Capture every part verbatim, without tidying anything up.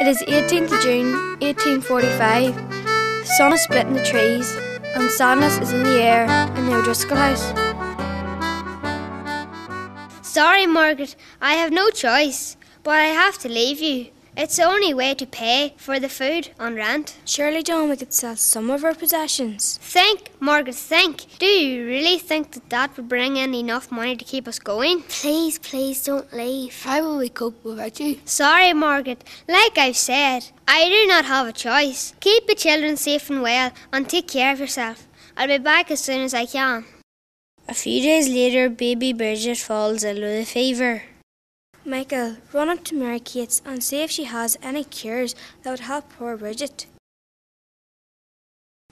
It is eighteenth of June, eighteen forty-five. The sun is splitting the trees, and sadness is in the air in the O'Driscoll house. Sorry, Margaret, I have no choice, but I have to leave you. It's the only way to pay for the food and rent. Surely, John, we could sell some of our possessions. Think, Margaret, think. Do you really think that that would bring in enough money to keep us going? Please, please don't leave. How will we cope without you? Sorry, Margaret. Like I've said, I do not have a choice. Keep the children safe and well and take care of yourself. I'll be back as soon as I can. A few days later, baby Bridget falls ill with a fever. Michael, run up to Mary-Kate's and see if she has any cures that would help poor Bridget.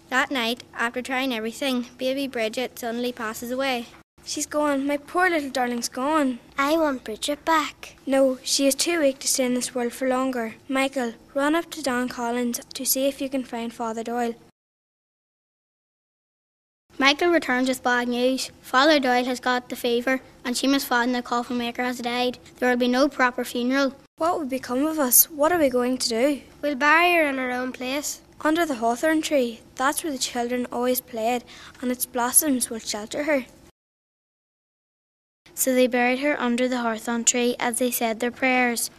That night, after trying everything, baby Bridget suddenly passes away. She's gone. My poor little darling's gone. I want Bridget back. No, she is too weak to stay in this world for longer. Michael, run up to Don Collins to see if you can find Father Doyle. Michael returns with bad news. Father Doyle has got the fever, and Seamus Fadden, the coffin maker, has died. There will be no proper funeral. What will become of us? What are we going to do? We'll bury her in our own place. Under the hawthorn tree. That's where the children always played, and its blossoms will shelter her. So they buried her under the hawthorn tree as they said their prayers.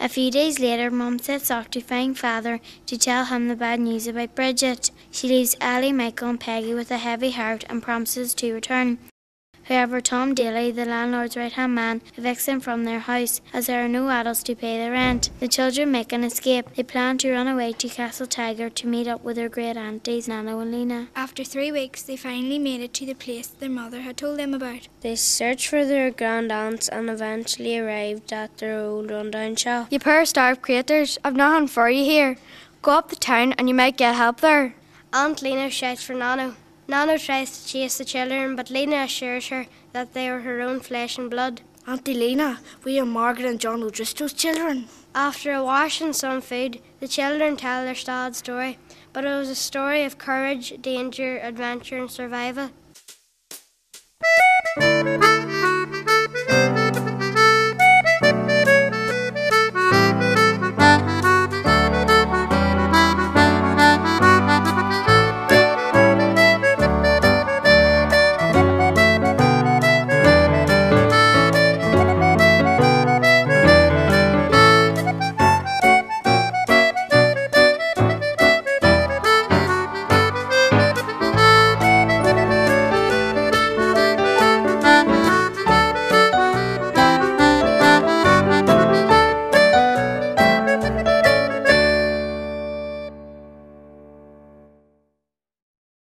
A few days later, Mum sets off to find Father to tell him the bad news about Bridget. She leaves Eily, Michael and Peggy with a heavy heart and promises to return. However, Tom Daly, the landlord's right-hand man, evicts them from their house as there are no adults to pay the rent. The children make an escape. They plan to run away to Castle Tiger to meet up with their great aunties Nana and Lena. After three weeks, they finally made it to the place their mother had told them about. They searched for their grand aunts and eventually arrived at their old run-down shop. You poor starved creatures, I've nothing for you here. Go up the town and you might get help there. Aunt Lena shouts for Nana. Nana tries to chase the children, but Lena assures her that they are her own flesh and blood. Auntie Lena, we are Margaret and John O'Driscoll's children. After a wash and some food, the children tell their sad story, but it was a story of courage, danger, adventure and survival.